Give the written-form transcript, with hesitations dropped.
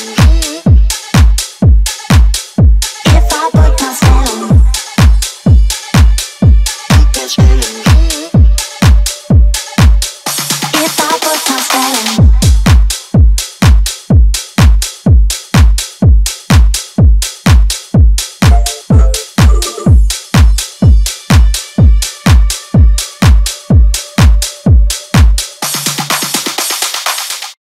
It's